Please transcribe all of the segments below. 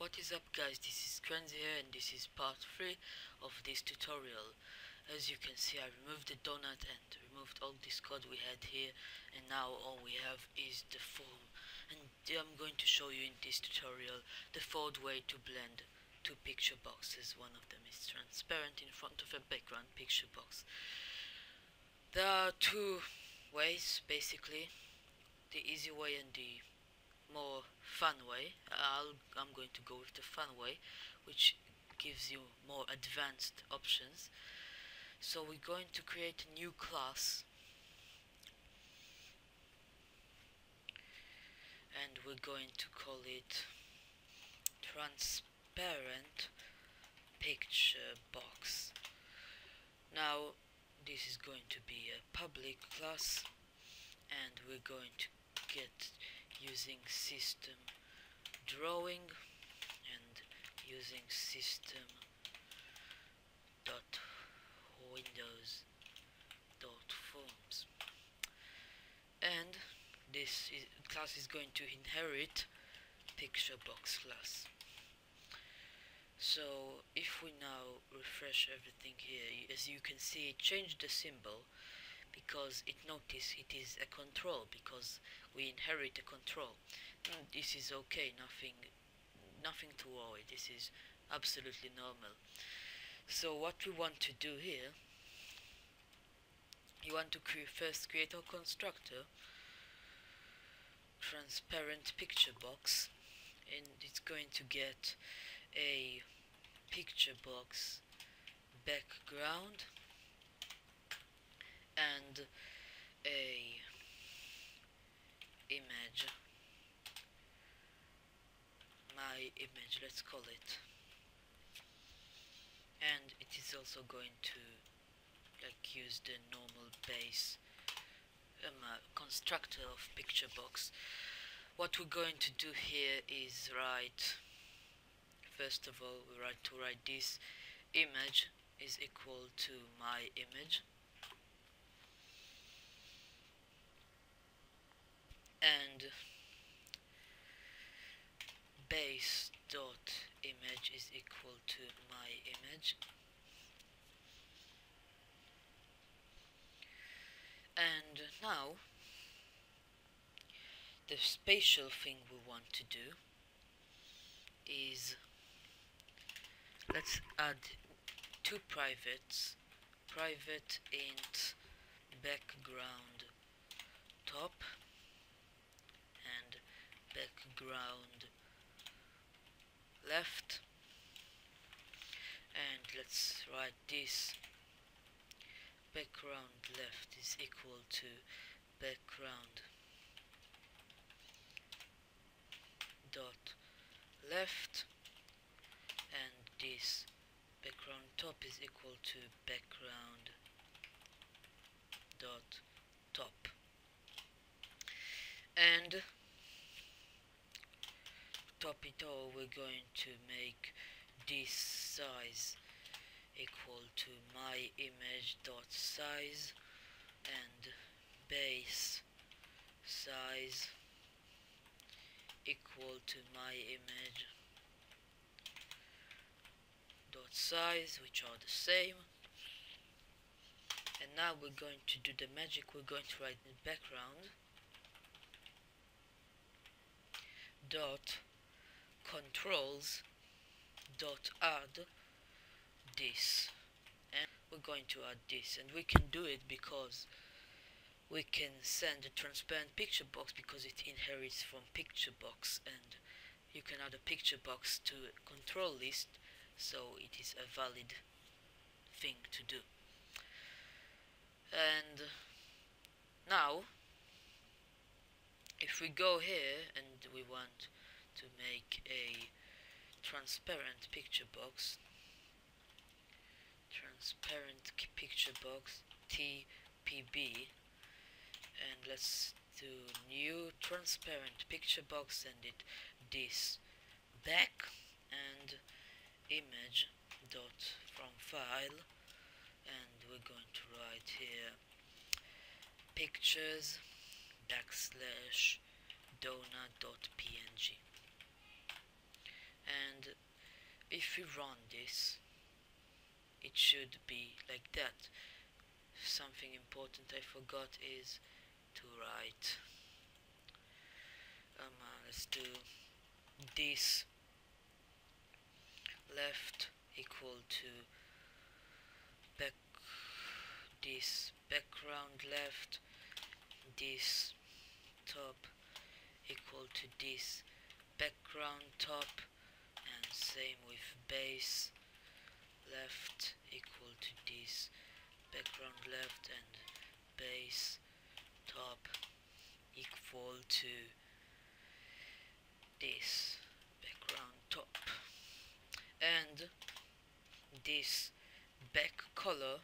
What is up, guys? This is Krenzy here, and this is part 3 of this tutorial. As you can see, I removed the donut and removed all this code we had here, and now all we have is the form. And I'm going to show you in this tutorial the fourth way to blend two picture boxes. One of them is transparent in front of a background picture box. There are two ways, basically: the easy way and the more fun way. I'm going to go with the fun way, which gives you more advanced options. So we're going to create a new class, and we're going to call it transparent picture box. Now this is going to be a public class, and we're going to get using system drawing and using system.windows.forms, and this class is going to inherit picturebox class. So if we now refresh everything here, as you can see, it changed the symbol, because it notice it is a control, because we inherit a control. This is okay, nothing to worry, this is absolutely normal. So what we want to do here, you want to first create our constructor transparent picture box, and it's going to get a picture box background and a image, my image, let's call it. And it is also going to use the normal base constructor of picture box. What we're going to do here is write, first of all, we write this image is equal to my image, and base dot image is equal to my image, and now the spatial thing we want to do is let's add two privates, private int background top and background left, and let's write this background left is equal to background dot left, and this background top is equal to background dot top. And top it all, we're going to make this size equal to my image dot size and base size equal to my image dot size, which are the same. And now we're going to do the magic, we're going to write in background dot controls dot add this, and we're going to add this, and we can do it because we can send a transparent picture box because it inherits from picture box, and you can add a picture box to a control list, so it is a valid thing to do. And now if we go here and we want to make a transparent picture box, TPB, and let's do new transparent picture box, and it this back and image dot from file, and we're going to write here pictures \donut.png, and if we run this, it should be like that. Something important I forgot is to write. Let's do this left equal to back, this background left, this top equal to this background top, and same with base left equal to this background left and base top equal to this background top. And this back color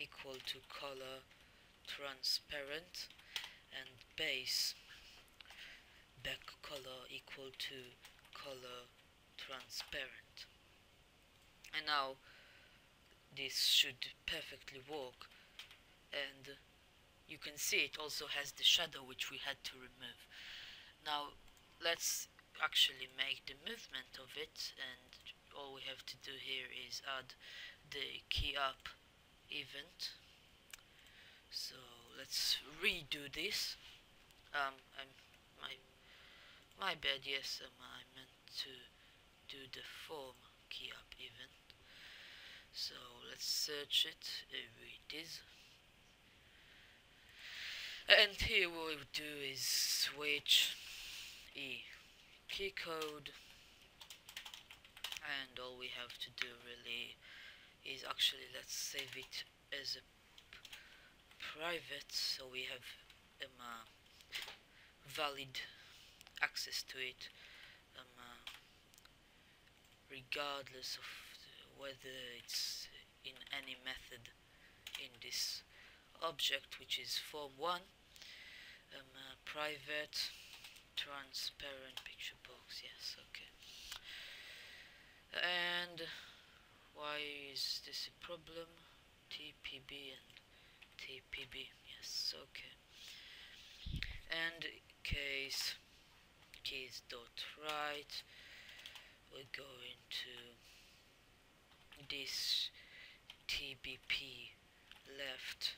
equal to color transparent, and base back color equal to color transparent. And now this should perfectly work, and you can see it also has the shadow which we had to remove. Now let's actually make the movement of it, and all we have to do here is add the key up event. So let's redo this. My bad, yes, I meant to do the form key up event. So let's search it, it is. And here what we do is switch E key code, and all we have to do really is actually let's save it as a private, so we have valid access to it regardless of whether it's in any method in this object, which is form 1 private transparent picture box. Yes, okay. And why is this a problem? TPB and TPB, yes, okay. And case keys dot write, we're going to this TBP left,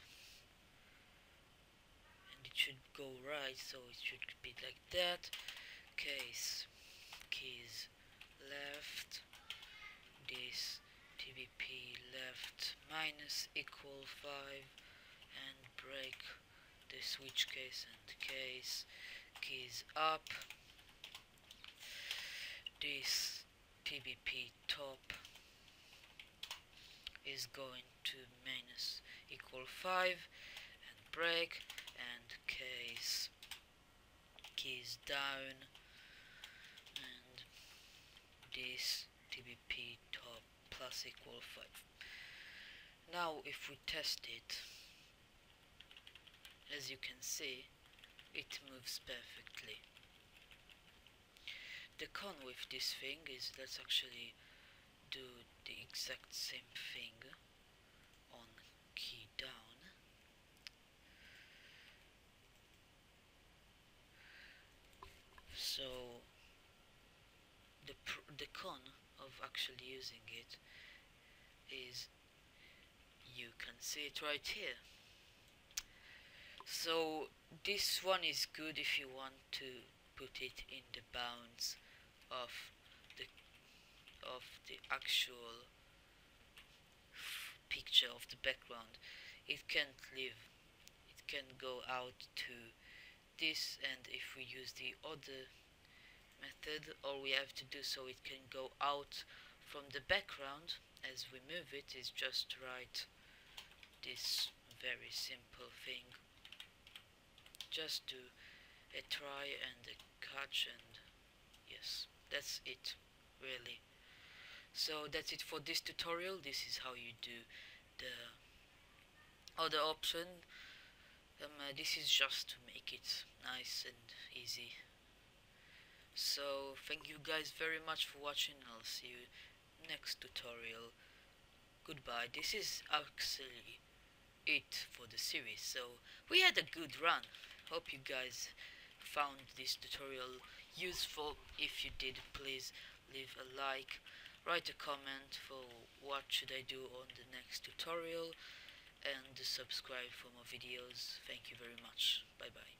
and it should go right, so it should be like that. Case keys left, this TBP left minus equal 5, and break the switch case, and case keys up, this TBP top is going to minus equal 5, and break, and case keys down, and this TBP top plus equal 5. Now if we test it, as you can see, it moves perfectly. The con with this thing is let's actually do the exact same thing on key down, so the con of actually using it is you can see it right here. So this one is good if you want to put it in the bounds of the actual picture of the background. It can't live, it can go out to this, and if we use the other method, all we have to do so it can go out from the background as we move it is just write this very simple thing, just do a try and a catch, and yes, that's it really. So that's it for this tutorial. This is how you do the other option. This is just to make it nice and easy. So thank you guys very much for watching. I'll see you next tutorial. Goodbye. This is actually it for the series. So we had a good run. Hope you guys found this tutorial useful. If you did, please leave a like, write a comment for what should I do on the next tutorial, and subscribe for more videos. Thank you very much. Bye bye.